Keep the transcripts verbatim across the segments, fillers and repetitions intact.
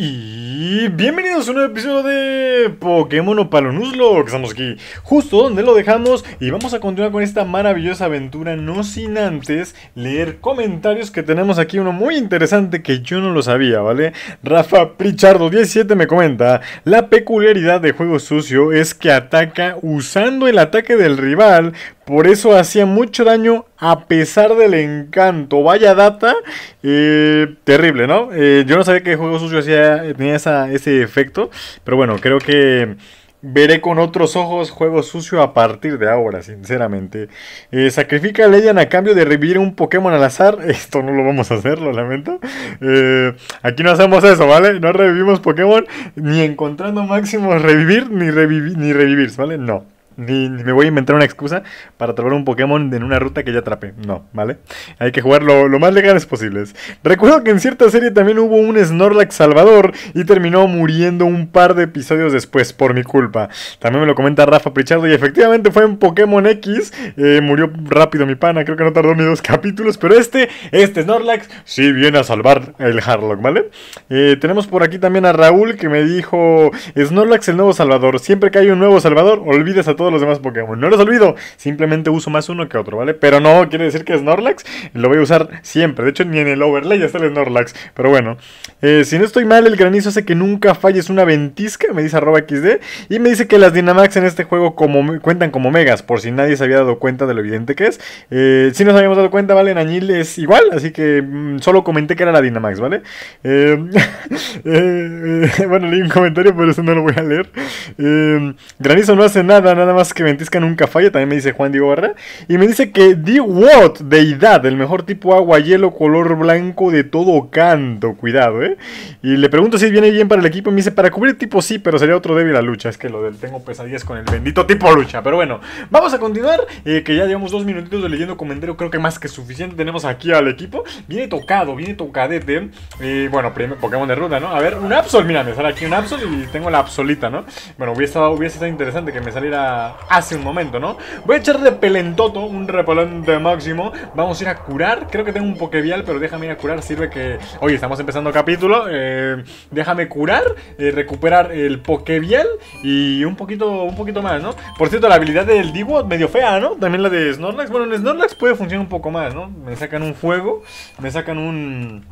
Y bienvenidos a un nuevo episodio de Pokémon para Nuzlocke. Estamos aquí justo donde lo dejamos y vamos a continuar con esta maravillosa aventura, no sin antes leer comentarios que tenemos aquí. Uno muy interesante que yo no lo sabía, ¿vale? Rafa Pichardo diecisiete me comenta: la peculiaridad de Juego Sucio es que ataca usando el ataque del rival, por eso hacía mucho daño a pesar del encanto. Vaya data, eh, terrible, ¿no? Eh, yo no sabía que Juego Sucio hacía, tenía esa, ese efecto, pero bueno, creo que veré con otros ojos Juego Sucio a partir de ahora, sinceramente. Eh, sacrifica a Legend a cambio de revivir un Pokémon al azar. Esto no lo vamos a hacer, lo lamento. Eh, aquí no hacemos eso, ¿vale? No revivimos Pokémon, ni encontrando máximos revivir, ni, reviv ni revivir, ¿vale? No. Ni me voy a inventar una excusa para atrapar un Pokémon en una ruta que ya atrapé. No, ¿vale? Hay que jugar lo, lo más legales posibles. Recuerdo que en cierta serie también hubo un Snorlax salvador y terminó muriendo un par de episodios después por mi culpa. También me lo comenta Rafa Pichardo y efectivamente fue en Pokémon X. Eh, murió rápido mi pana, creo que no tardó ni dos capítulos. Pero este, este Snorlax sí viene a salvar el Harlock, ¿vale? Eh, tenemos por aquí también a Raúl que me dijo: Snorlax el nuevo salvador. Siempre que hay un nuevo salvador, olvidas a todos los demás Pokémon. No los olvido, simplemente uso más uno que otro, ¿vale? Pero no quiere decir que Snorlax lo voy a usar siempre. De hecho, ni en el overlay ya está el Snorlax. Pero bueno, eh, si no estoy mal, el granizo hace que nunca falles una ventisca, me dice arroba xd. Y me dice que las Dinamax en este juego como, cuentan como megas, por si nadie se había dado cuenta de lo evidente que es. Eh, si nos habíamos dado cuenta, ¿vale? En Añil es igual, así que mmm, solo comenté que era la Dinamax, ¿vale? Eh, eh, eh, bueno, leí un comentario, pero eso no lo voy a leer. Eh, granizo no hace nada, nada más que ventisca nunca falla, también me dice Juan Diego Barra. Y me dice que D-Watt, Deidad, el mejor tipo agua, hielo, color blanco de todo canto. Cuidado, eh. Y le pregunto si viene bien para el equipo. Me dice: para cubrir tipo sí, pero sería otro débil a lucha. Es que lo del tengo pesadillas con el bendito tipo lucha. Pero bueno, vamos a continuar. Eh, que ya llevamos dos minutitos de leyendo comentario, creo que más que suficiente. Tenemos aquí al equipo. Viene tocado, viene tocadete. Eh, bueno, primer Pokémon de ruta, ¿no? A ver, un Absol, mira, me sale aquí un Absol y tengo la Absolita, ¿no? Bueno, hubiese estado, hubiese estado interesante que me saliera hace un momento, ¿no? Voy a echar repelentoto, un repelente máximo. Vamos a ir a curar, creo que tengo un Pokévial, pero déjame ir a curar, sirve que... Oye, estamos empezando capítulo, eh, déjame curar, eh, recuperar el Pokévial y un poquito un poquito más, ¿no? Por cierto, la habilidad del Diglett medio fea, ¿no? También la de Snorlax. Bueno, en Snorlax puede funcionar un poco más, ¿no? Me sacan un fuego, me sacan un...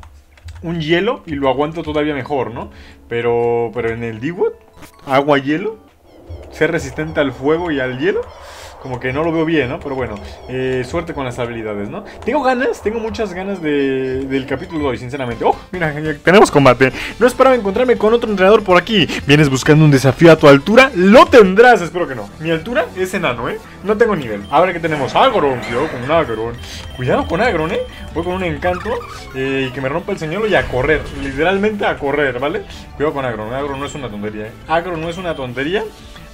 un hielo y lo aguanto todavía mejor, ¿no? Pero, pero en el Diglett, agua, hielo, ser resistente al fuego y al hielo, como que no lo veo bien, ¿no? Pero bueno, eh, suerte con las habilidades, ¿no? Tengo ganas, tengo muchas ganas de, del capítulo de hoy, sinceramente. ¡Oh! Mira, tenemos combate. No esperaba encontrarme con otro entrenador por aquí. ¿Vienes buscando un desafío a tu altura? ¡Lo tendrás! Espero que no. Mi altura es enano, ¿eh? No tengo nivel. Ahora que tenemos Agro, cuidado con Agro. Cuidado con Agro, ¿eh? Voy con un encanto eh, y que me rompa el señuelo y a correr. Literalmente a correr, ¿vale? Cuidado con Agro. Agro no es una tontería, ¿eh? Agro no es una tontería.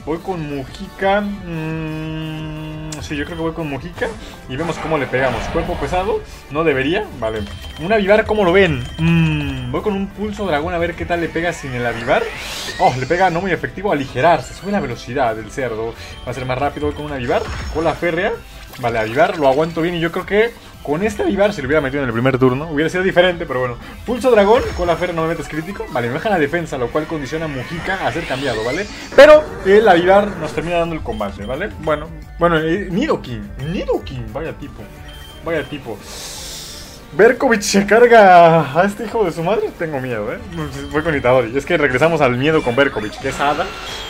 Voy con Mujica. Mmm, sí, yo creo que voy con Mujica. Y vemos cómo le pegamos. Cuerpo pesado. No debería. Vale. Un avivar, ¿cómo lo ven? Mmm, voy con un pulso dragón a ver qué tal le pega sin el avivar. Oh, le pega no muy efectivo. Aligerar. Se sube la velocidad del cerdo. Va a ser más rápido. Voy con un avivar. Cola férrea. Vale, avivar. Lo aguanto bien. Y yo creo que con este avivar, si lo hubiera metido en el primer turno, hubiera sido diferente, pero bueno. Pulso dragón, con la Fer no me metes crítico. Vale, me deja la defensa, lo cual condiciona a Mujica a ser cambiado, ¿vale? Pero el avivar nos termina dando el combate, ¿vale? Bueno, bueno, eh, Nidoking, Nidoking, vaya tipo, vaya tipo. Berkovich se carga a este hijo de su madre. Tengo miedo, ¿eh? Voy con Itadori. Es que regresamos al miedo con Berkovich, que es hada.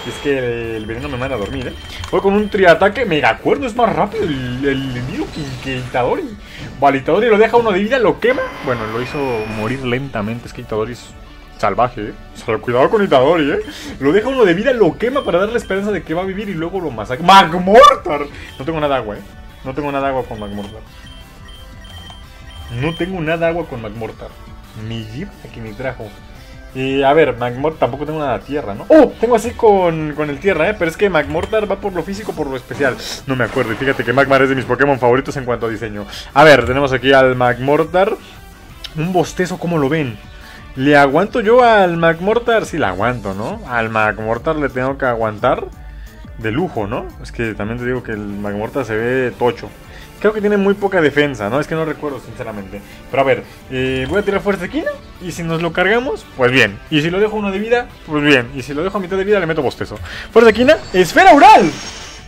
Es que el veneno me manda a dormir, ¿eh? Voy con un triataque. Mega cuerno, es más rápido el, el Nidoking que Itadori. Vale, Itadori lo deja uno de vida, lo quema. Bueno, lo hizo morir lentamente. Es que Itadori es salvaje, ¿eh? O sea, cuidado con Itadori, ¿eh? Lo deja uno de vida, lo quema para darle esperanza de que va a vivir y luego lo masacra. ¡Magmortar! No tengo nada de agua, ¿eh? No tengo nada de agua con Magmortar. No tengo nada de agua con Magmortar. Mi jeep aquí me trajo. Eh, a ver, Magmortar tampoco tengo nada de tierra, ¿no? ¡Oh! Tengo así con, con el tierra, ¿eh? Pero es que Magmortar va por lo físico, por lo especial. No me acuerdo. Y fíjate que Magmar es de mis Pokémon favoritos en cuanto a diseño. A ver, tenemos aquí al Magmortar. Un bostezo, ¿cómo lo ven? ¿Le aguanto yo al Magmortar? Sí, le aguanto, ¿no? Al Magmortar le tengo que aguantar de lujo, ¿no? Es que también te digo que el Magmortar se ve tocho. Creo que tiene muy poca defensa, ¿no? Es que no recuerdo, sinceramente. Pero a ver, eh, voy a tirar fuerza aquí, ¿no? Y si nos lo cargamos, pues bien. Y si lo dejo uno de vida, pues bien. Y si lo dejo a mitad de vida, le meto bostezo. Fuerza aquí, ¿no? ¡Esfera oral!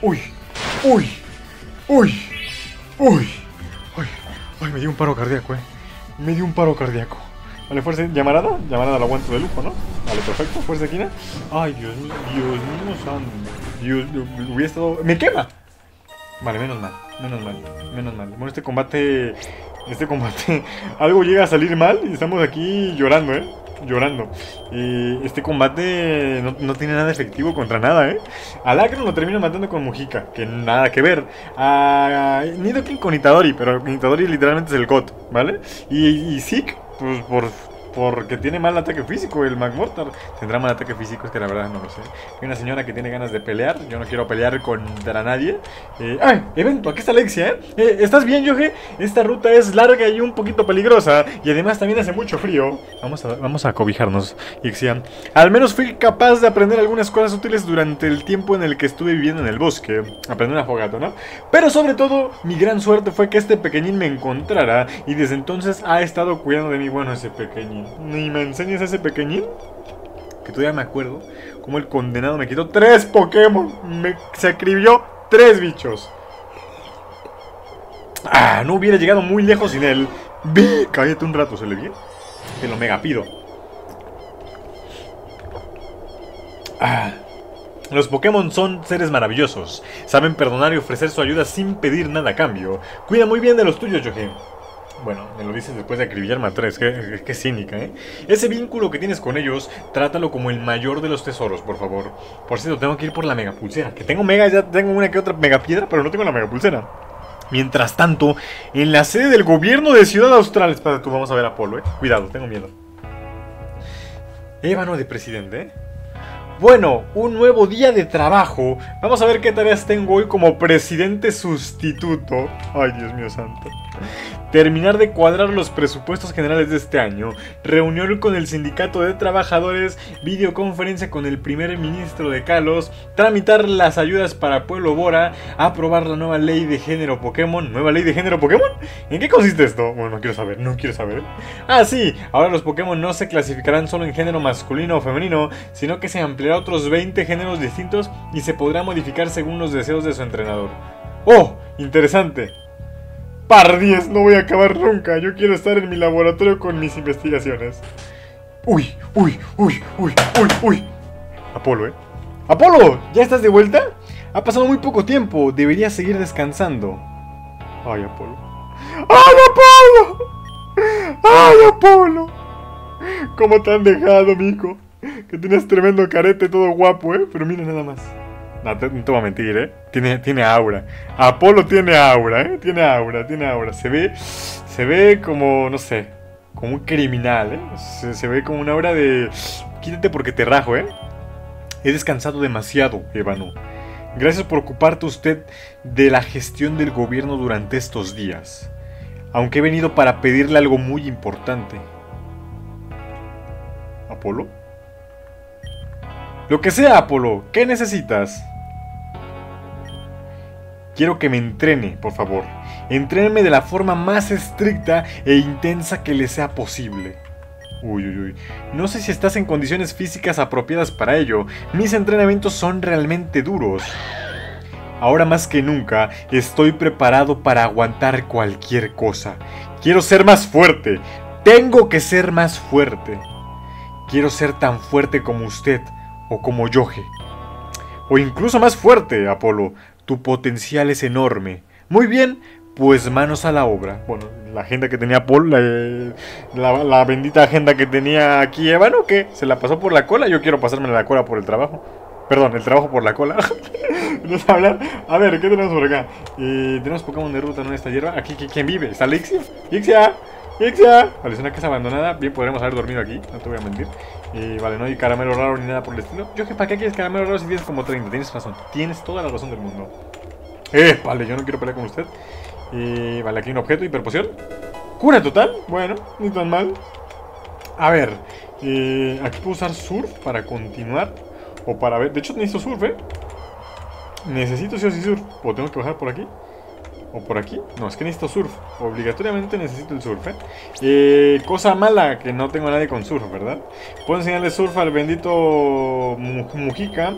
¡Uy! ¡Uy! ¡Uy! ¡Uy! ¡Uy! ¡Uy! Me dio un paro cardíaco, eh. Me dio un paro cardíaco. Vale, fuerza llamarada. Llamarada lo aguanto de lujo, ¿no? Vale, perfecto. Fuerza aquí, ¿no? Ay, Dios mío, Dios mío, santo. Dios, Dios, hubiera estado... ¡Me quema! Vale, menos mal, menos mal, menos mal. Bueno, este combate, este combate, algo llega a salir mal y estamos aquí llorando, ¿eh? Llorando. Eh, este combate no, no tiene nada efectivo contra nada, ¿eh? Al Agro lo termino matando con Mujica, que nada que ver. A, a Nidoking con Itadori, pero Itadori literalmente es el God, ¿vale? Y, y Zeke, pues por... porque tiene mal ataque físico, el Magmortar tendrá mal ataque físico, es que la verdad no lo sé. Hay una señora que tiene ganas de pelear, yo no quiero pelear contra nadie. Eh, ¡Ay! Evento, aquí está Alexia, ¿eh? ¿eh? ¿Estás bien, Yohe? Esta ruta es larga y un poquito peligrosa, y además también hace mucho frío. Vamos a, vamos a cobijarnos, Ixia. Al menos fui capaz de aprender algunas cosas útiles durante el tiempo en el que estuve viviendo en el bosque. Aprender a fogata, ¿no? Pero sobre todo, mi gran suerte fue que este pequeñín me encontrara, y desde entonces ha estado cuidando de mí. Bueno, ese pequeñín. Ni me enseñes a ese pequeñín, que todavía me acuerdo como el condenado me quitó tres Pokémon. Me sacribió tres bichos. Ah, no hubiera llegado muy lejos sin él. ¡Bi! Cállate un rato, ¿se le vio? Te lo mega pido. Ah. Los Pokémon son seres maravillosos. Saben perdonar y ofrecer su ayuda sin pedir nada a cambio. Cuida muy bien de los tuyos, Yohe. Bueno, me lo dices después de acribillarme a tres, que, que cínica, ¿eh? Ese vínculo que tienes con ellos, trátalo como el mayor de los tesoros, por favor. Por cierto, tengo que ir por la mega pulsera. Que tengo mega, ya tengo una que otra mega piedra, pero no tengo la mega pulsera. Mientras tanto, en la sede del gobierno de Ciudad Austral. Espera, tú, vamos a ver a Apolo, ¿eh? Cuidado, tengo miedo. Évano de presidente, ¿eh? Bueno, un nuevo día de trabajo. Vamos a ver qué tareas tengo hoy como presidente sustituto. Ay, Dios mío santo. Terminar de cuadrar los presupuestos generales de este año. Reunión con el sindicato de trabajadores. Videoconferencia con el primer ministro de Kalos. Tramitar las ayudas para Pueblo Bora. Aprobar la nueva ley de género Pokémon. ¿Nueva ley de género Pokémon? ¿En qué consiste esto? Bueno, no quiero saber, no quiero saber. Ah, sí, ahora los Pokémon no se clasificarán solo en género masculino o femenino, sino que se ampliará a otros veinte géneros distintos y se podrá modificar según los deseos de su entrenador. ¡Oh! Interesante. Par diez, no voy a acabar nunca. Yo quiero estar en mi laboratorio con mis investigaciones. Uy, uy, uy, uy, uy, uy. Apolo, ¿eh? ¡Apolo! ¿Ya estás de vuelta? Ha pasado muy poco tiempo. Deberías seguir descansando. Ay, Apolo. ¡Ay, Apolo! ¡Ay, Apolo! ¿Cómo te han dejado, mico? Que tienes tremendo carete, todo guapo, ¿eh? Pero mira nada más. No te, no te voy a mentir, ¿eh? Tiene, tiene aura. Apolo tiene aura, ¿eh? Tiene aura, tiene aura. Se ve, se ve como, no sé, como un criminal, ¿eh? Se, se ve como una aura de... Quítate porque te rajo, ¿eh? He descansado demasiado, Évano. Gracias por ocuparte usted de la gestión del gobierno durante estos días. Aunque he venido para pedirle algo muy importante. ¿Apolo? Lo que sea, Apolo. ¿Qué necesitas? Quiero que me entrene, por favor. Entrénenme de la forma más estricta e intensa que le sea posible. Uy, uy, uy. No sé si estás en condiciones físicas apropiadas para ello. Mis entrenamientos son realmente duros. Ahora más que nunca, estoy preparado para aguantar cualquier cosa. Quiero ser más fuerte. Tengo que ser más fuerte. Quiero ser tan fuerte como usted, o como Yohe. O incluso más fuerte, Apolo. Tu potencial es enorme. Muy bien, pues manos a la obra. Bueno, la agenda que tenía Paul, la, la, la bendita agenda que tenía aquí Évano, que se la pasó por la cola. Yo quiero pasarme la cola por el trabajo. Perdón, el trabajo por la cola. Vamos a hablar. A ver, ¿qué tenemos por acá? Eh, tenemos Pokémon de ruta en esta hierba. Aquí, ¿quién vive? ¿Está Ixia? ¡Ixia! ¡Ixia! Vale, es una casa abandonada. Bien, podremos haber dormido aquí, no te voy a mentir. Eh, vale, no hay caramelo raro ni nada por el estilo. Yo que para qué quieres caramelo raro si tienes como treinta. Tienes razón, tienes toda la razón del mundo. Eh, vale, yo no quiero pelear con usted. Eh, vale, aquí hay un objeto, hiperpoción. Cura total, bueno, ni tan mal. A ver, eh, aquí puedo usar surf para continuar. O para ver, de hecho necesito surf, eh Necesito sí o sí surf. O tengo que bajar por aquí. ¿O por aquí? No, es que necesito surf. Obligatoriamente necesito el surf, ¿eh? eh cosa mala que no tengo a nadie con surf, ¿verdad? Puedo enseñarle surf al bendito Mujica.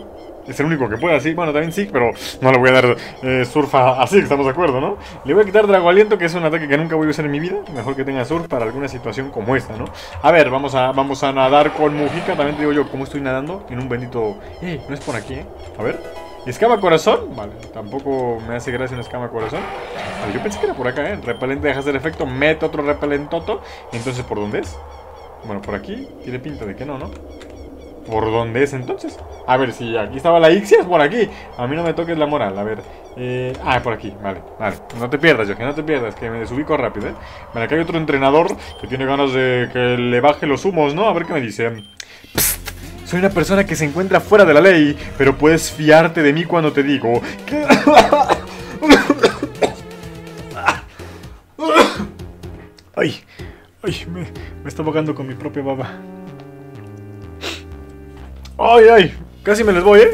Es el único que puede, así. Bueno, también sí, pero no le voy a dar eh, surf a, así, estamos de acuerdo, ¿no? Le voy a quitar Drago Aliento, que es un ataque que nunca voy a usar en mi vida. Mejor que tenga surf para alguna situación como esta, ¿no? A ver, vamos a, vamos a nadar con Mujica. También te digo yo, ¿cómo estoy nadando? En un bendito... Eh, no es por aquí, ¿eh? A ver... ¿Escama corazón? Vale, tampoco me hace gracia una escama corazón. Vale, yo pensé que era por acá, ¿eh? Repelente deja hacer efecto, mete otro repelentoto. Entonces, ¿por dónde es? Bueno, por aquí tiene pinta de que no, ¿no? ¿Por dónde es entonces? A ver, si aquí estaba la Ixia, es por aquí. A mí no me toques la moral, a ver. Eh, ah, por aquí, vale, vale. No te pierdas, yo que no te pierdas, que me desubico rápido, ¿eh? Vale, acá hay otro entrenador que tiene ganas de que le baje los humos, ¿no? A ver qué me dice. Psst. Soy una persona que se encuentra fuera de la ley, pero puedes fiarte de mí cuando te digo que... Ay, ay, me, me está ahogando con mi propia baba. Ay, ay, casi me les voy, ¿eh?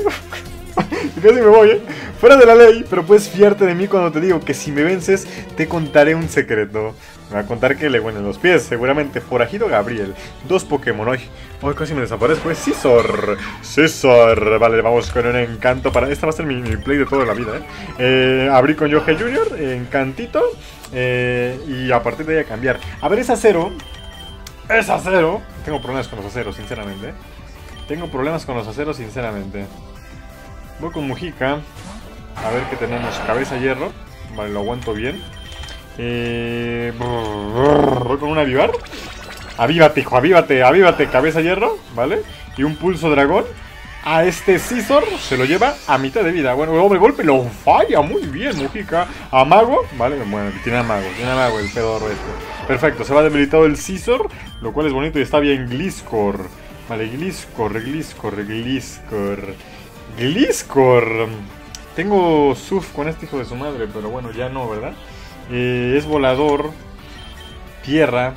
Casi me voy, ¿eh? Fuera de la ley, pero puedes fiarte de mí cuando te digo que si me vences, te contaré un secreto. Me va a contar que le huelen los pies, seguramente. Forajido Gabriel, dos Pokémon hoy. Hoy casi me desaparezco, es Scizor. Scizor, vale, vamos con un encanto para... Esta va a ser mi, mi play de toda la vida, ¿eh? eh abrí con Yohe Junior, encantito. Eh, y a partir de ahí a cambiar. A ver, es acero. Es acero. Tengo problemas con los aceros, sinceramente. Tengo problemas con los aceros, sinceramente. Voy con Mujica. A ver qué tenemos. Cabeza hierro. Vale, lo aguanto bien. Eh, voy con un avivar. Avívate, hijo, avívate, avívate. Cabeza hierro, ¿vale? Y un pulso dragón. A este Scizor se lo lleva a mitad de vida. Bueno, hombre, golpe, lo falla. Muy bien, Mujica. A mago, ¿vale? Bueno, tiene a mago, tiene a mago el pedorro este. Perfecto, se va debilitado el Scizor, lo cual es bonito y está bien. Gliscor, vale, Gliscor, Gliscor, Gliscor, Gliscor. Tengo surf con este hijo de su madre, pero bueno, ya no, ¿verdad? Eh, es volador, tierra,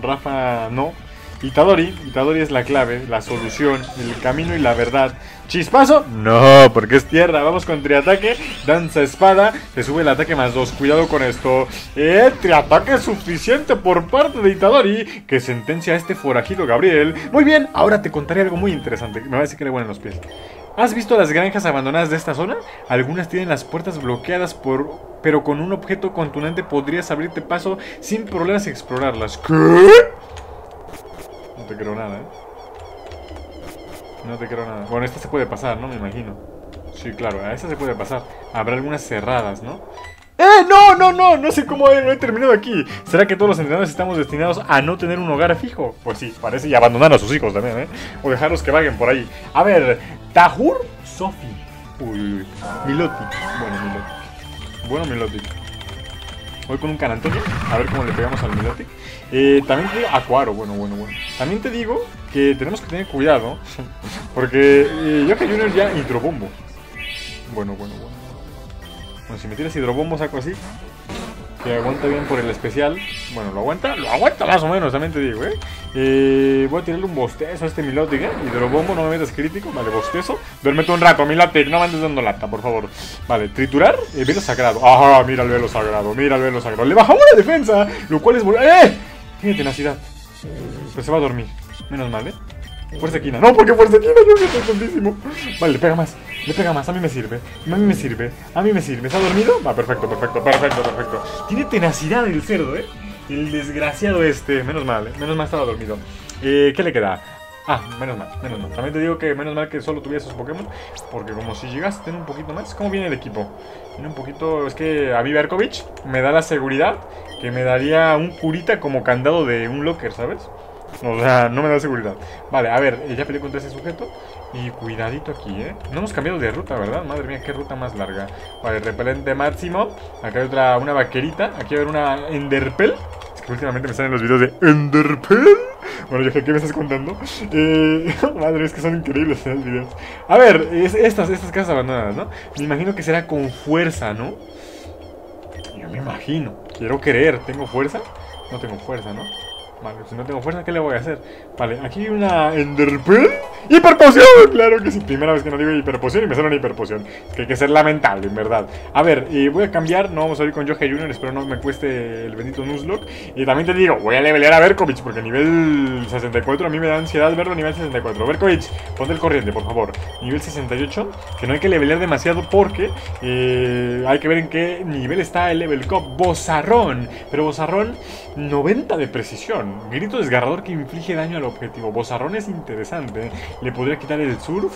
Rafa no. Itadori, Itadori es la clave, la solución, el camino y la verdad. ¿Chispazo? No, porque es tierra. Vamos con triataque, danza espada, se sube el ataque más dos, cuidado con esto. Eh, triataque suficiente por parte de Itadori, que sentencia a este Forajido Gabriel. Muy bien, ahora te contaré algo muy interesante, me va a decir que le huelen los pies. ¿Has visto las granjas abandonadas de esta zona? Algunas tienen las puertas bloqueadas por... pero con un objeto contundente podrías abrirte paso sin problemas y explorarlas. ¿Qué? No te creo nada, ¿eh? No te creo nada. Bueno, esta se puede pasar, ¿no? Me imagino. Sí, claro, a esta se puede pasar. Habrá algunas cerradas, ¿no? ¡Eh! ¡No, no, no! No sé cómo he, no he terminado aquí. ¿Será que todos los entrenadores estamos destinados a no tener un hogar fijo? Pues sí, parece. Y abandonar a sus hijos también, ¿eh? O dejarlos que vaguen por ahí. A ver, Tahur Sofi. Uy, uy, uy. Milotic. Bueno, Milotic. Bueno, Milotic. Voy con un Canantonio. A ver cómo le pegamos al Milotic. Eh, también te digo... Acuaro, bueno, bueno, bueno. También te digo que tenemos que tener cuidado. Porque eh, yo que Junior ya hidrobombo. Bueno, bueno, bueno. Bueno, si me tiras hidrobombo saco así. Que aguanta bien por el especial. Bueno, lo aguanta. Lo aguanta más o menos, también te digo, ¿eh? eh voy a tirarle un bostezo a este Milotic, ¿eh? Hidrobombo, no me metas crítico. Vale, bostezo. Duérmete un rato, Milotic. No me andes dando lata, por favor. Vale, triturar. Eh, velo sagrado. Ajá, mira el velo sagrado. Mira el velo sagrado. Le bajamos la defensa. Lo cual es... ¡Eh! Tiene tenacidad. Pero se va a dormir. Menos mal, ¿eh? Fuerza quina. No, porque fuerza quina. Yo que estoy tontísimo. Vale, le pega más. Le pega más, a mí me sirve, a mí me sirve, a mí me sirve. ¿Está dormido? Va, ah, perfecto, perfecto, perfecto, perfecto. Tiene tenacidad el cerdo, ¿eh? El desgraciado este, menos mal, ¿eh? Menos mal estaba dormido. Eh, ¿qué le queda? Ah, menos mal, menos mal. También te digo que menos mal que solo tuviera esos Pokémon, porque como si llegas a tener un poquito más. ¿Cómo viene el equipo? Viene un poquito, es que a mí Berkovich me da la seguridad que me daría un curita como candado de un locker, ¿sabes? O sea, no me da seguridad. Vale, a ver, ya peleé contra ese sujeto. Y cuidadito aquí, ¿eh? No hemos cambiado de ruta, ¿verdad? Madre mía, qué ruta más larga. Vale, repelente máximo. Acá hay otra, una vaquerita. Aquí va a haber una Enderpel. Es que últimamente me salen los videos de Enderpel. Bueno, yo, ¿qué me estás contando? Eh, madre, es que son increíbles los videos. A ver, es, estas, estas casas abandonadas, ¿no? Me imagino que será con fuerza, ¿no? Yo me imagino. Quiero creer. ¿Tengo fuerza? No tengo fuerza, ¿no? Vale, si no tengo fuerza, ¿qué le voy a hacer? Vale, aquí hay una Enderpel. ¡Hiperpoción! Claro que sí, primera vez que no digo hiperpoción y me sale una hiperpoción. Que hay que ser lamentable, en verdad. A ver, y voy a cambiar, no vamos a ir con Yohe junior, espero no me cueste el bendito Nuzlocke. Y también te digo, voy a levelear a Berkovich, porque a nivel sesenta y cuatro a mí me da ansiedad verlo a nivel sesenta y cuatro. Berkovich, ponte el corriente, por favor. Nivel sesenta y ocho, que no hay que levelear demasiado porque eh, hay que ver en qué nivel está el level cup. Bozarrón, pero Bozarrón noventa de precisión. Grito desgarrador que inflige daño al objetivo. Bozarrón es interesante. ¿Le podría quitar el surf?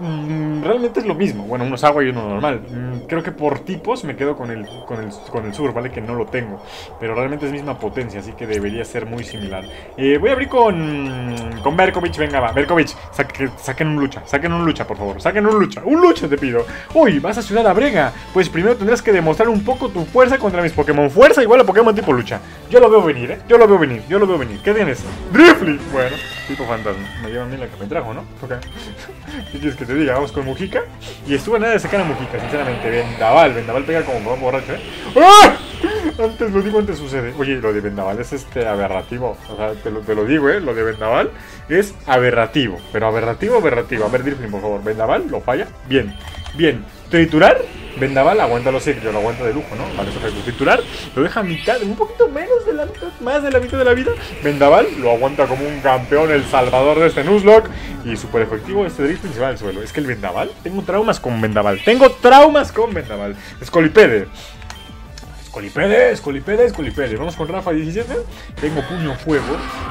Mm, realmente es lo mismo. Bueno, uno es agua y uno normal. Mm, creo que por tipos me quedo con el, con, el, con el surf, ¿vale? Que no lo tengo. Pero realmente es misma potencia, así que debería ser muy similar. Eh, voy a abrir con con Berkovich. Venga, va. Berkovich, saque, saquen un lucha. Saquen un lucha, por favor. Saquen un lucha. Un lucha te pido. Uy, vas a Ciudad Abrega. Pues primero tendrás que demostrar un poco tu fuerza contra mis Pokémon. Fuerza igual a Pokémon tipo lucha. Yo lo veo venir, ¿eh? Yo lo veo venir. Yo lo veo venir. ¿Qué tienes? Drifly. Bueno, tipo fantasma. Me llevan bien la que me trajo, ¿no? Ok. ¿Qué quieres que te diga? Vamos con Mujica. Y estuvo nada de sacar a Mujica, sinceramente. Vendaval. Vendaval pega como un borracho, ¿eh? ¡Ah! Antes lo digo, antes sucede. Oye, lo de Vendaval es este aberrativo. O sea, te lo, te lo digo, ¿eh? Lo de Vendaval es aberrativo. Pero aberrativo, aberrativo. A ver, Dirflin, por favor. Vendaval, lo falla. Bien. Bien. Triturar. Vendaval, aguanta los ciclos, lo aguanta de lujo, ¿no? Vale, eso es el titular, lo deja a mitad, un poquito menos de la mitad, más de la mitad de la vida. Vendaval lo aguanta como un campeón, el salvador de este Nuzlocke. Y súper efectivo este drift principal al suelo. Es que el Vendaval, tengo traumas con Vendaval, tengo traumas con Vendaval. Escolipede. Escolipede, Escolipede, Escolipede. Vamos con Rafa diecisiete. Tengo puño fuego.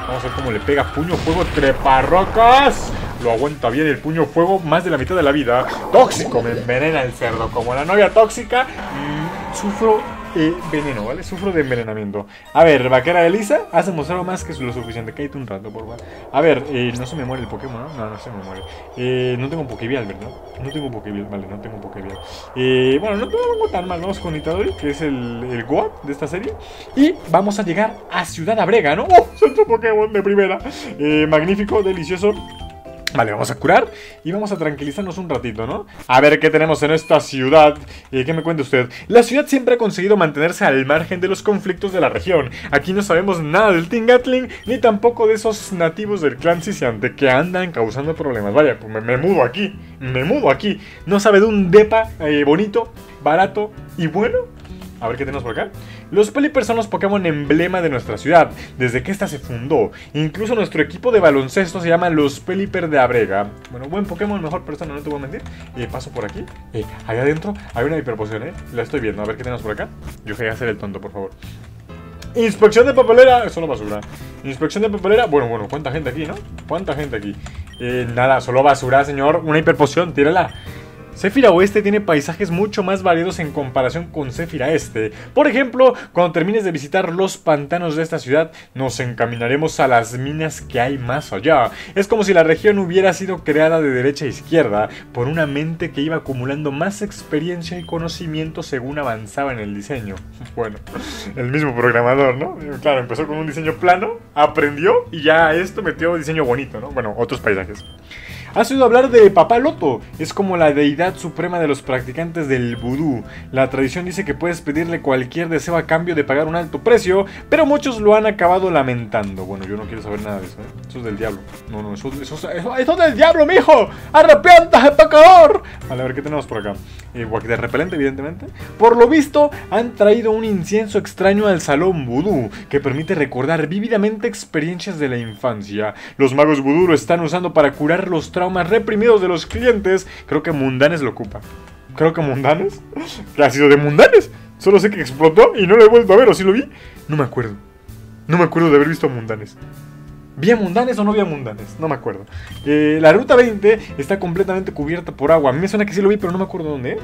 Vamos a ver cómo le pega puño fuego. Treparrocas. Lo aguanta bien el puño fuego. Más de la mitad de la vida. Tóxico. Me envenena el cerdo. Como la novia tóxica. Mmm, sufro. Eh, veneno, ¿vale? Sufro de envenenamiento. A ver, vaquera Elisa, has demostrado más que lo suficiente. Cállate un rato, por favor. A ver, eh, no se me muere el Pokémon, ¿no? No, no se me muere. Eh, no tengo Pokévial, ¿verdad? No tengo Pokévial, vale, no tengo Pokévial. Eh, bueno, no tengo tan mal. Vamos con Itadori, que es el, el Goat de esta serie. Y vamos a llegar a Ciudad Abrega, ¿no? ¡Oh! Otro Pokémon de primera. Eh, magnífico, delicioso. Vale, vamos a curar y vamos a tranquilizarnos un ratito, ¿no? A ver qué tenemos en esta ciudad. eh, ¿Qué me cuenta usted? La ciudad siempre ha conseguido mantenerse al margen de los conflictos de la región. Aquí no sabemos nada del Tingatling, ni tampoco de esos nativos del clan Ciciante que andan causando problemas. Vaya, pues me, me mudo aquí, me mudo aquí. ¿No sabe de un depa eh, bonito, barato y bueno? A ver qué tenemos por acá. Los Pelipper son los Pokémon emblema de nuestra ciudad, desde que esta se fundó. Incluso nuestro equipo de baloncesto se llama los Pelipper de Abrega. Bueno, buen Pokémon, mejor persona, no te voy a mentir. Eh, paso por aquí. Eh, allá adentro hay una hiperpoción, ¿eh? La estoy viendo. A ver qué tenemos por acá. Yo voy a hacer el tonto, por favor. Inspección de papelera. Solo basura. Inspección de papelera. Bueno, bueno, cuánta gente aquí, ¿no? Cuánta gente aquí. Eh, nada, solo basura, señor. Una hiperpoción, tírala. Céfira Oeste tiene paisajes mucho más variados en comparación con Céfira Este. Por ejemplo, cuando termines de visitar los pantanos de esta ciudad, nos encaminaremos a las minas que hay más allá. Es como si la región hubiera sido creada de derecha a izquierda por una mente que iba acumulando más experiencia y conocimiento según avanzaba en el diseño. Bueno, el mismo programador, ¿no? Claro, empezó con un diseño plano, aprendió y ya esto metió diseño bonito, ¿no? Bueno, otros paisajes. ¿Has oído hablar de Papá Loto? Es como la deidad suprema de los practicantes del vudú. La tradición dice que puedes pedirle cualquier deseo a cambio de pagar un alto precio, pero muchos lo han acabado lamentando. Bueno, yo no quiero saber nada de eso, ¿eh? Eso es del diablo. No, no, eso, eso, eso, eso, eso es del diablo, mijo. ¡Arrepiéntase, pecador! Vale, a ver, ¿qué tenemos por acá? Eh, de repelente, evidentemente. Por lo visto, han traído un incienso extraño al salón vudú, que permite recordar vívidamente experiencias de la infancia. Los magos vudú lo están usando para curar los traumas reprimidos de los clientes. Creo que Mundanes lo ocupa. Creo que Mundanes. ¿Qué ha sido de Mundanes? Solo sé que explotó y no lo he vuelto a ver, ¿o sí lo vi? No me acuerdo. No me acuerdo de haber visto a Mundanes. ¿Vía Mundanes o no vía Mundanes? No me acuerdo. Eh, la ruta veinte está completamente cubierta por agua. A mí me suena que sí lo vi, pero no me acuerdo dónde, ¿eh?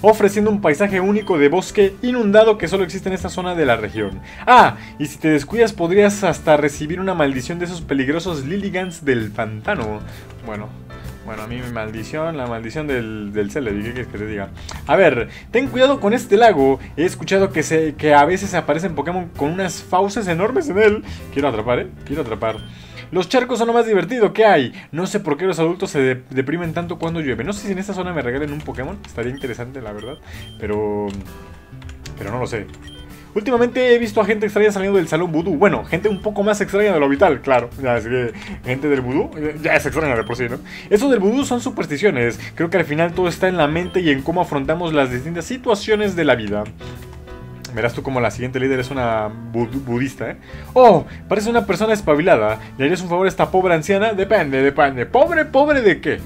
Ofreciendo un paisaje único de bosque inundado que solo existe en esta zona de la región. Ah, y si te descuidas podrías hasta recibir una maldición de esos peligrosos Lilligans del pantano. Bueno, bueno, a mí mi maldición, la maldición del, del Celebi, ¿qué quieres que te diga? A ver, ten cuidado con este lago. He escuchado que, se, que a veces aparecen Pokémon con unas fauces enormes en él. Quiero atrapar, ¿eh? Quiero atrapar. Los charcos son lo más divertido que hay. No sé por qué los adultos se de deprimen tanto cuando llueve. No sé si en esta zona me regalen un Pokémon. Estaría interesante, la verdad. Pero... pero no lo sé. Últimamente he visto a gente extraña saliendo del salón vudú. Bueno, gente un poco más extraña de lo vital, claro. Ya, así que gente del vudú ya es extraña de por sí, ¿no? Eso del vudú son supersticiones. Creo que al final todo está en la mente y en cómo afrontamos las distintas situaciones de la vida. Verás tú como la siguiente líder es una bud budista, ¿eh? Oh, parece una persona espabilada. ¿Le harías un favor a esta pobre anciana? Depende, depende. ¿Pobre, pobre de qué?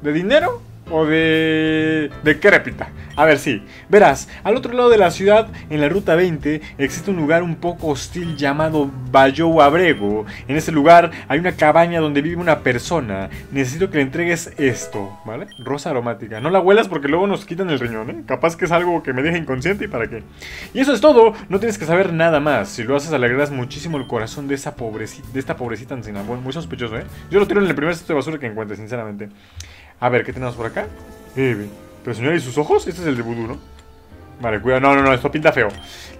¿De dinero? ¿O de... de crépita? A ver, sí. Verás, al otro lado de la ciudad, en la ruta veinte, existe un lugar un poco hostil llamado Bayou Abrego. En ese lugar hay una cabaña donde vive una persona. Necesito que le entregues esto, ¿vale? Rosa aromática. No la huelas porque luego nos quitan el riñón, ¿eh? Capaz que es algo que me deja inconsciente y para qué. Y eso es todo. No tienes que saber nada más. Si lo haces, alegras muchísimo el corazón de esa pobrecita, de esta pobrecita anciana. Bueno, muy sospechoso, ¿eh? Yo lo tiro en el primer cesto de basura que encuentre, sinceramente. A ver, ¿qué tenemos por acá? Eh, pero señor, ¿y sus ojos? Este es el de vudú, ¿no? Vale, cuidado. No, no, no, esto pinta feo.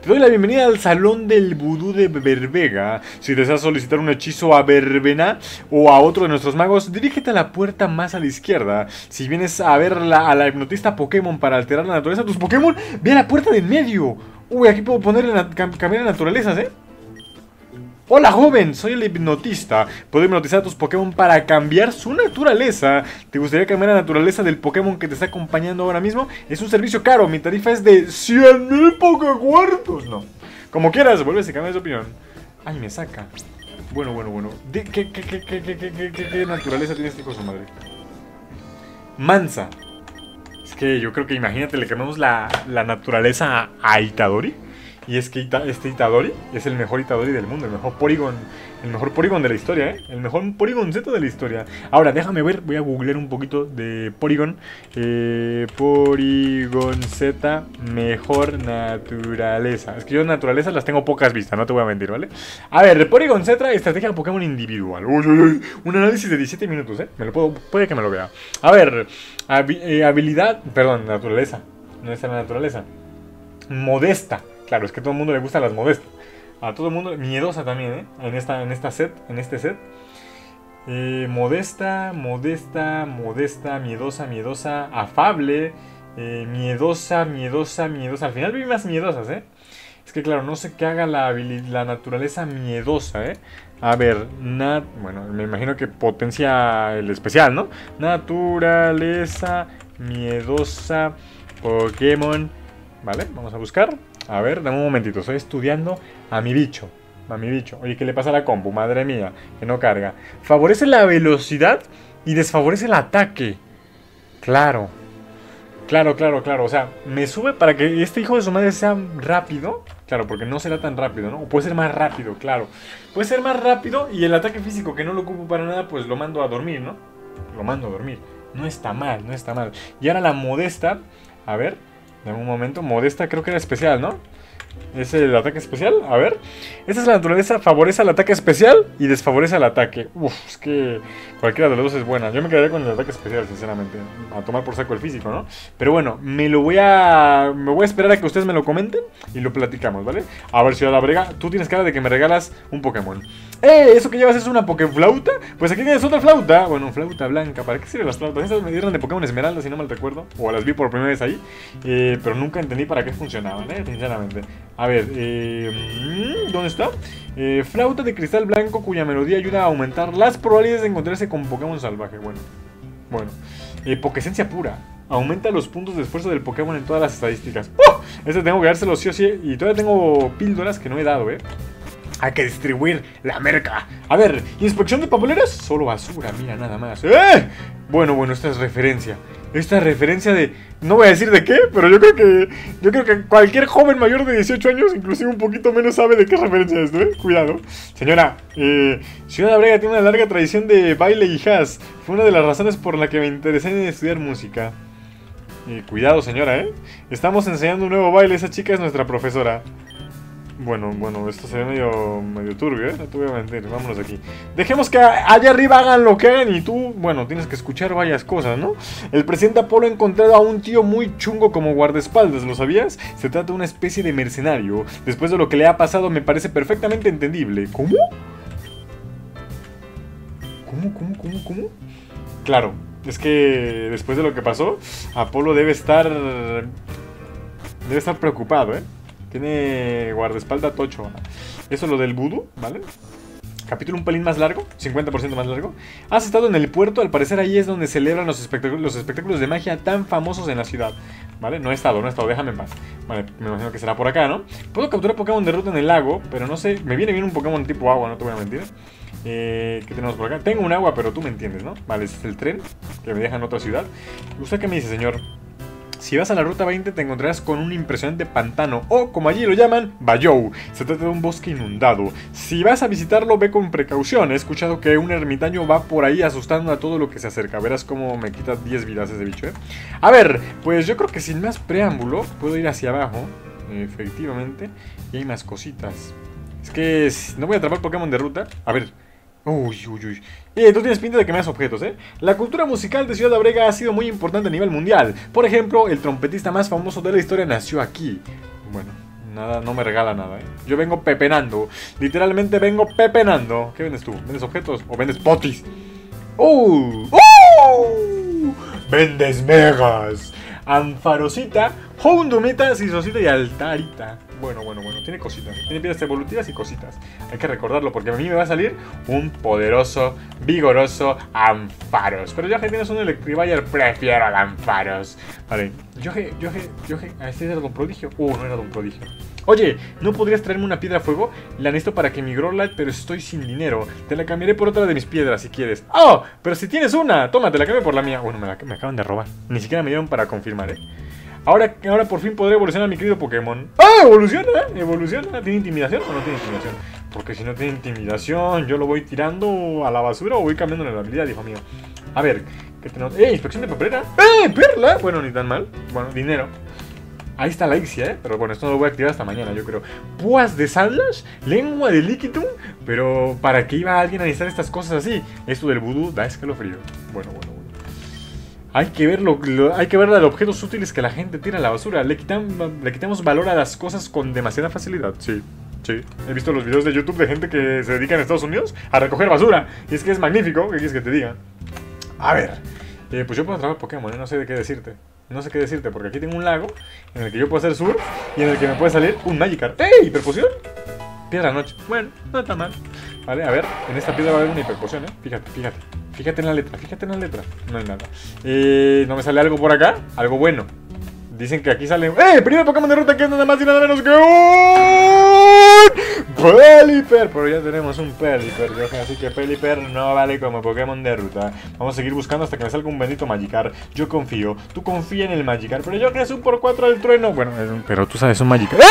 Te doy la bienvenida al salón del vudú de Berbega. Si deseas solicitar un hechizo a Berbena o a otro de nuestros magos, dirígete a la puerta más a la izquierda. Si vienes a ver la, a la hipnotista Pokémon para alterar la naturaleza de tus Pokémon, ve a la puerta del medio. Uy, aquí puedo ponerle cam cambiar de naturalezas, ¿eh? Hola joven, soy el hipnotista. Puedo hipnotizar a tus Pokémon para cambiar su naturaleza. ¿Te gustaría cambiar la naturaleza del Pokémon que te está acompañando ahora mismo? Es un servicio caro, mi tarifa es de cien mil Pokécuartos. No, como quieras, vuelves y cambias de opinión. Ay, me saca. Bueno, bueno, bueno. ¿Qué, qué, qué, qué, qué, qué, qué, qué, qué naturaleza tiene este hijo de su madre? Mansa. Es que yo creo que imagínate, le cambiamos la, la naturaleza a Itadori. Y es que Ita, este Itadori es el mejor Itadori del mundo, el mejor Porygon, el mejor Porygon de la historia, ¿eh? El mejor Porygon Z de la historia. Ahora, déjame ver, voy a googlear un poquito de Porygon. Eh, Porygon Z, mejor naturaleza. Es que yo naturalezas las tengo pocas vistas, no te voy a mentir, ¿vale? A ver, Porygon Z, estrategia Pokémon individual. Uy, uy, uy. Un análisis de diecisiete minutos, ¿eh? Me lo puedo, puede que me lo vea. A ver, hab, eh, habilidad, perdón, naturaleza. No es la naturaleza. Modesta. Claro, es que a todo el mundo le gustan las modestas. A todo el mundo, miedosa también, ¿eh? En esta, en esta set, en este set. Eh, modesta, modesta, modesta, miedosa, miedosa, afable, eh, miedosa, miedosa, miedosa. Al final vi más miedosas, ¿eh? Es que claro, no sé qué haga la, la naturaleza miedosa, ¿eh? A ver, nat... Bueno, me imagino que potencia el especial, ¿no? Naturaleza miedosa Pokémon. Vale, vamos a buscar. A ver, dame un momentito, estoy estudiando a mi bicho. A mi bicho. Oye, ¿qué le pasa a la compu? Madre mía, que no carga. Favorece la velocidad y desfavorece el ataque. Claro. Claro, claro, claro. O sea, me sube para que este hijo de su madre sea rápido. Claro, porque no será tan rápido, ¿no? O puede ser más rápido, claro. Puede ser más rápido y el ataque físico que no lo ocupo para nada, pues lo mando a dormir, ¿no? Lo mando a dormir. No está mal, no está mal. Y ahora la modesta. A ver. Dame un momento, modesta creo que era especial, ¿no? ¿Es el ataque especial? A ver. Esta es la naturaleza, favorece al ataque especial y desfavorece al ataque. Uf, es que cualquiera de los dos es buena. Yo me quedaría con el ataque especial, sinceramente. A tomar por saco el físico, ¿no? Pero bueno, me lo voy a... Me voy a esperar a que ustedes me lo comenten y lo platicamos, ¿vale? A ver, ciudad Abrega, tú tienes cara de que me regalas un Pokémon. ¡Eh! ¿Eso que llevas es una Pokéflauta? Pues aquí tienes otra flauta. Bueno, flauta blanca. ¿Para qué sirven las flautas? Estas me dieron de Pokémon Esmeralda, si no mal recuerdo. O las vi por primera vez ahí. Eh, pero nunca entendí para qué funcionaban, ¿eh? Sinceramente. A ver, eh, ¿dónde está? Eh, flauta de cristal blanco cuya melodía ayuda a aumentar las probabilidades de encontrarse con Pokémon salvaje. Bueno, bueno. Eh, Pokéesencia pura. Aumenta los puntos de esfuerzo del Pokémon en todas las estadísticas. ¡Oh! Este tengo que dárselo sí o sí. Y todavía tengo píldoras que no he dado, ¿eh? Hay que distribuir la merca. A ver, inspección de papeleras. Solo basura, mira, nada más. ¡Eh! Bueno, bueno, esta es referencia. Esta referencia de... No voy a decir de qué, pero yo creo que... Yo creo que cualquier joven mayor de dieciocho años, inclusive un poquito menos, sabe de qué referencia es esto, ¿eh? Cuidado. Señora, eh, Ciudad Abrega tiene una larga tradición de baile y jazz. Fue una de las razones por la que me interesé en estudiar música. Eh, cuidado, señora, ¿eh? Estamos enseñando un nuevo baile. Esa chica es nuestra profesora. Bueno, bueno, esto se ve medio, medio turbio, ¿eh? No te voy a mentir, vámonos de aquí. Dejemos que allá arriba hagan lo que hagan y tú, bueno, tienes que escuchar varias cosas, ¿no? El presidente Apolo ha encontrado a un tío muy chungo como guardaespaldas, ¿lo sabías? Se trata de una especie de mercenario. Después de lo que le ha pasado me parece perfectamente entendible. ¿Cómo? ¿Cómo, cómo, cómo, cómo? Claro, es que después de lo que pasó, Apolo debe estar... Debe estar preocupado, ¿eh? Tiene guardaespalda tocho, ¿no? Eso es lo del vudú, ¿vale? Capítulo un pelín más largo, cincuenta por ciento más largo. Has estado en el puerto, al parecer ahí es donde celebran los espectáculos, los espectáculos de magia tan famosos en la ciudad. Vale, no he estado, no he estado, déjame en paz. Vale, me imagino que será por acá, ¿no? Puedo capturar Pokémon de ruta en el lago, pero no sé, me viene bien un Pokémon tipo agua, no te voy a mentir. Eh, ¿Qué tenemos por acá? Tengo un agua, pero tú me entiendes, ¿no? Vale, este es el tren que me deja en otra ciudad. ¿Usted qué me dice, señor? Si vas a la ruta veinte te encontrarás con un impresionante pantano, o como allí lo llaman, bayou. Se trata de un bosque inundado. Si vas a visitarlo, ve con precaución. He escuchado que un ermitaño va por ahí asustando a todo lo que se acerca. Verás cómo me quita diez vidas ese bicho, ¿eh? A ver, pues yo creo que sin más preámbulo puedo ir hacia abajo. Efectivamente. Y hay más cositas. Es que no voy a atrapar Pokémon de ruta. A ver... Uy, uy, uy. Eh, tú tienes pinta de que me das objetos, ¿eh? La cultura musical de Ciudad Abrega ha sido muy importante a nivel mundial. Por ejemplo, el trompetista más famoso de la historia nació aquí. Bueno, nada, no me regala nada, ¿eh? Yo vengo pepenando. Literalmente vengo pepenando. ¿Qué vendes tú? ¿Vendes objetos? ¿O vendes potis? ¡Oh! ¡Oh! ¡Vendes megas! Anfarosita, Houndumita, Sisosita y Altarita. Bueno, bueno, bueno, tiene cositas. Tiene piedras evolutivas y cositas. Hay que recordarlo porque a mí me va a salir un poderoso, vigoroso Ampharos. Pero Yohe, tienes un Electrivire, prefiero al Ampharos. Vale, Yohe, Yohe, Yohe, ¿a este era Don Prodigio? Uh, no era Don Prodigio. Oye, ¿no podrías traerme una piedra a fuego? La necesito para que mi Growlithe, pero estoy sin dinero. Te la cambiaré por otra de mis piedras si quieres. ¡Oh! Pero si tienes una, toma, te la cambio por la mía. Bueno, me, la, me acaban de robar. Ni siquiera me dieron para confirmar, ¿eh? Ahora, ahora por fin podré evolucionar a mi querido Pokémon. ¡Ah! Evoluciona, evoluciona. ¿Tiene intimidación o no tiene intimidación? Porque si no tiene intimidación, yo lo voy tirando a la basura o voy cambiando la habilidad, hijo mío. A ver, ¿qué tenemos? ¡Eh! Inspección de papelera. ¡Eh! ¡Perla! Bueno, ni tan mal. Bueno, dinero. Ahí está la Ixia, ¿eh? Pero bueno, esto no lo voy a activar hasta mañana, yo creo. Púas de Sandlash, lengua de Liquitum. Pero, ¿para qué iba alguien a necesitar estas cosas así? Esto del vudú da escalofrío. Bueno, bueno. Hay que ver lo, lo, hay que ver los objetos útiles que la gente tira a la basura. Le, quitan, le quitamos valor a las cosas con demasiada facilidad. Sí, sí. He visto los videos de YouTube de gente que se dedica en Estados Unidos a recoger basura. Y es que es magnífico. ¿Qué quieres que te diga? A ver. Eh, pues yo puedo atrapar Pokémon, ¿eh? No sé de qué decirte. No sé qué decirte porque aquí tengo un lago en el que yo puedo hacer surf y en el que me puede salir un Magikar. ¡Ey! ¿Hiperpoción? Piedra noche. Bueno, no está mal. Vale, a ver. En esta piedra va a haber una hiperpoción, ¿eh? Fíjate, fíjate. Fíjate en la letra, fíjate en la letra. No hay nada. Eh, ¿No me sale algo por acá? Algo bueno. Dicen que aquí sale... ¡Eh! Primer Pokémon de ruta que es nada más y nada menos que un... ¡Pelipper! Pero ya tenemos un Pelipper, Yohe, así que Pelipper no vale como Pokémon de ruta. Vamos a seguir buscando hasta que me salga un bendito Magikar. Yo confío. Tú confía en el Magikar. Pero yo que es un por cuatro del trueno. Bueno, es un... pero tú sabes, un Magikar... ¡Eh!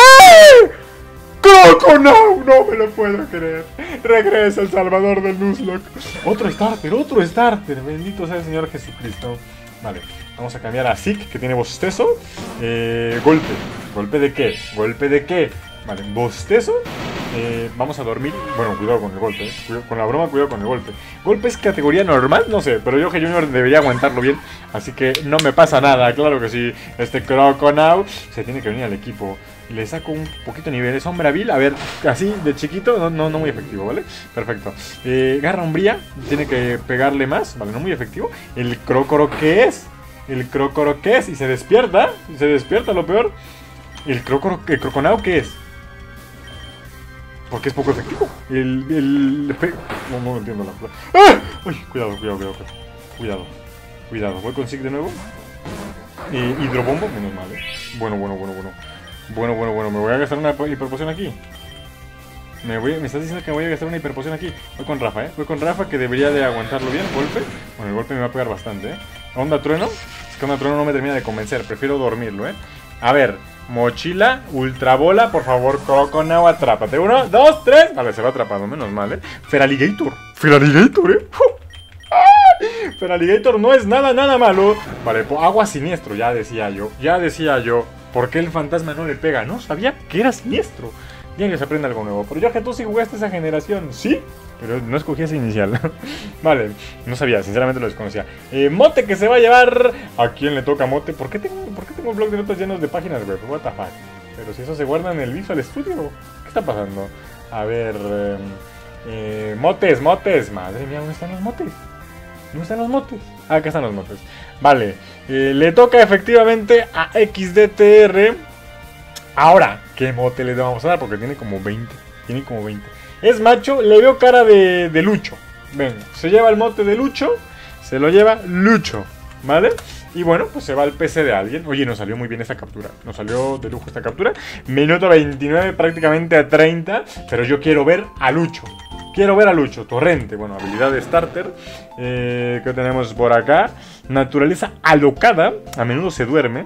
¡Crocoro! No me lo puedo creer. Regresa el salvador del Nuzlocke. Otro starter, otro starter. Bendito sea el Señor Jesucristo. Vale, vamos a cambiar a Zik, que tiene bostezo. eh, Golpe. ¿Golpe de qué? ¿Golpe de qué? Vale, bostezo. Eh, vamos a dormir. Bueno, cuidado con el golpe, eh. Cuidado, con la broma, cuidado con el golpe. ¿Golpe es categoría normal? No sé, pero yo que Junior debería aguantarlo bien. Así que no me pasa nada, claro que sí. Este Croconaw se tiene que venir al equipo. Le saco un poquito de nivel. Es sombra vil, a ver, así de chiquito. No, no, no muy efectivo, ¿vale? Perfecto. eh, Garra umbría, tiene que pegarle más. Vale, no muy efectivo. El Crocoro, ¿qué es? El Crocoro, ¿qué es? Y se despierta, se despierta lo peor. El Crocoro, el Croconaw, ¿qué es? Porque es poco efectivo. El... el... No, no entiendo la... ¡Ah! Uy, cuidado, cuidado, cuidado. Cuidado, cuidado. Voy con Sig de nuevo. Eh, hidrobombo, menos mal, ¿eh? Bueno, bueno, bueno, bueno. Bueno, bueno, bueno. Me voy a gastar una hiperpoción aquí. Me, voy... me estás diciendo que me voy a gastar una hiperpoción aquí. Voy con Rafa, ¿eh? Voy con Rafa, que debería de aguantarlo bien. Golpe. Bueno, el golpe me va a pegar bastante, ¿eh? Onda trueno. Es que onda trueno no me termina de convencer. Prefiero dormirlo, ¿eh? A ver... Mochila, ultra bola, por favor, Croconaw, atrápate. Uno, dos, tres. Vale, se va atrapado, menos mal, ¿eh? Feraligator. Feraligator, ¿eh? ¡Ah! Feraligator no es nada, nada malo. Vale, agua siniestro, ya decía yo. Ya decía yo. ¿Por qué el fantasma no le pega? No sabía que era siniestro. Ya que se aprende algo nuevo. Pero yo que tú sí jugaste esa generación, ¿sí? Pero no escogí ese inicial. Vale, no sabía, sinceramente lo desconocía. eh, Mote que se va a llevar. ¿A quién le toca Mote? ¿Por qué tengo, por qué tengo blog de notas llenos de páginas web? What the fuck. Pero si eso se guarda en el Visual Studio. ¿Qué está pasando? A ver, eh, eh, Motes, motes. Madre mía, ¿dónde están los motes? ¿Dónde están los motes? Ah, acá están los motes. Vale, eh, le toca efectivamente a X D T R. Ahora, qué mote le vamos a dar, porque tiene como veinte. Tiene como veinte. Es macho, le veo cara de, de Lucho. Venga, se lleva el mote de Lucho. Se lo lleva Lucho, ¿vale? Y bueno, pues se va al P C de alguien. Oye, nos salió muy bien esta captura. Nos salió de lujo esta captura. Minuto veintinueve, prácticamente a treinta. Pero yo quiero ver a Lucho. Quiero ver a Lucho. Torrente. Bueno, habilidad de starter. Eh, ¿Qué tenemos por acá? Naturaleza alocada. A menudo se duerme.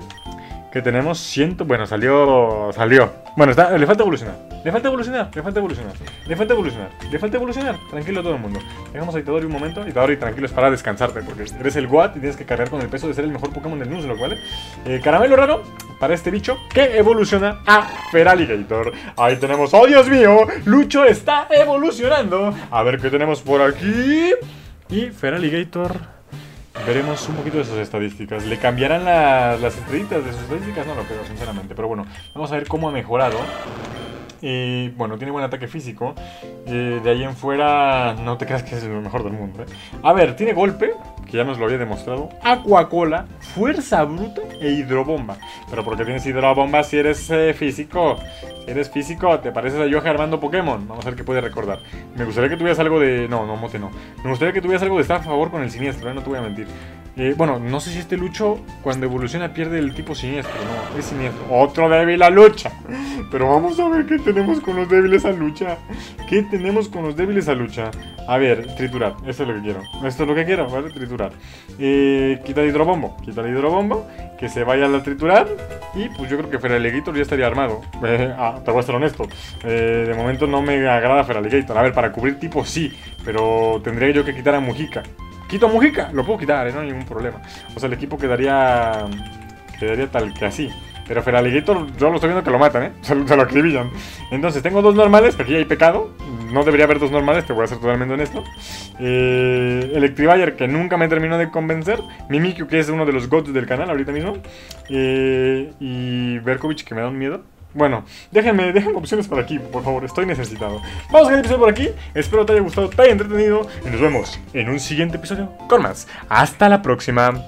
Que tenemos ciento... Bueno, salió... Salió. Bueno, está, le falta evolucionar. Le falta evolucionar. Le falta evolucionar. Le falta evolucionar. Le falta evolucionar. Tranquilo todo el mundo. Dejamos a Itadori un momento. Itadori, tranquilo, es para descansarte. Porque eres el Watt y tienes que cargar con el peso de ser el mejor Pokémon del Nuzlocke, ¿vale? Eh, caramelo raro para este bicho que evoluciona a Feraligator. Ahí tenemos... ¡Oh, Dios mío! Lucho está evolucionando. A ver qué tenemos por aquí. Y Feraligator... Veremos un poquito de sus estadísticas. ¿Le cambiarán las, las estrellitas de sus estadísticas? No lo creo, sinceramente. Pero bueno, vamos a ver cómo ha mejorado. Y bueno, tiene buen ataque físico. Eh, de ahí en fuera, no te creas que es lo mejor del mundo, ¿eh? A ver, tiene golpe, que ya nos lo había demostrado. Aquacola, fuerza bruta e hidrobomba. Pero ¿por qué tienes hidrobomba si eres eh, físico? Si eres físico, te pareces a Yohe armando Pokémon. Vamos a ver qué puede recordar. Me gustaría que tuvieras algo de... No, no, mote no. Me gustaría que tuvieras algo de estar a favor con el siniestro, ¿eh? No te voy a mentir. Eh, bueno, no sé si este Lucho cuando evoluciona pierde el tipo siniestro. No, es siniestro. Otro débil a lucha. Pero vamos a ver qué tenemos con los débiles a lucha. ¿Qué tenemos con los débiles a lucha? A ver, triturar. Esto es lo que quiero. Esto es lo que quiero, ¿vale? Triturar. Eh, quita el hidrobombo. Quita el hidrobombo. Que se vaya a la triturar. Y pues yo creo que Feraligator ya estaría armado. Eh, ah, te voy a ser honesto. Eh, de momento no me agrada Feraligator. A ver, para cubrir tipo sí. Pero tendría yo que quitar a Mujica. Quito a Mujica, lo puedo quitar, ¿eh? No hay ningún problema. O sea, el equipo quedaría quedaría tal que así. Pero Feraligator, yo lo estoy viendo que lo matan, ¿eh? Se lo, se lo acribillan. Entonces, tengo dos normales, que aquí hay pecado. No debería haber dos normales, te voy a ser totalmente honesto. Eh, Electrivire, que nunca me terminó de convencer. Mimikyu, que es uno de los gods del canal ahorita mismo. Eh, y Berkovich, que me da un miedo. Bueno, déjenme, déjenme opciones por aquí, por favor, estoy necesitado. Vamos a dejar el episodio por aquí, espero te haya gustado, te haya entretenido y nos vemos en un siguiente episodio con más. Hasta la próxima.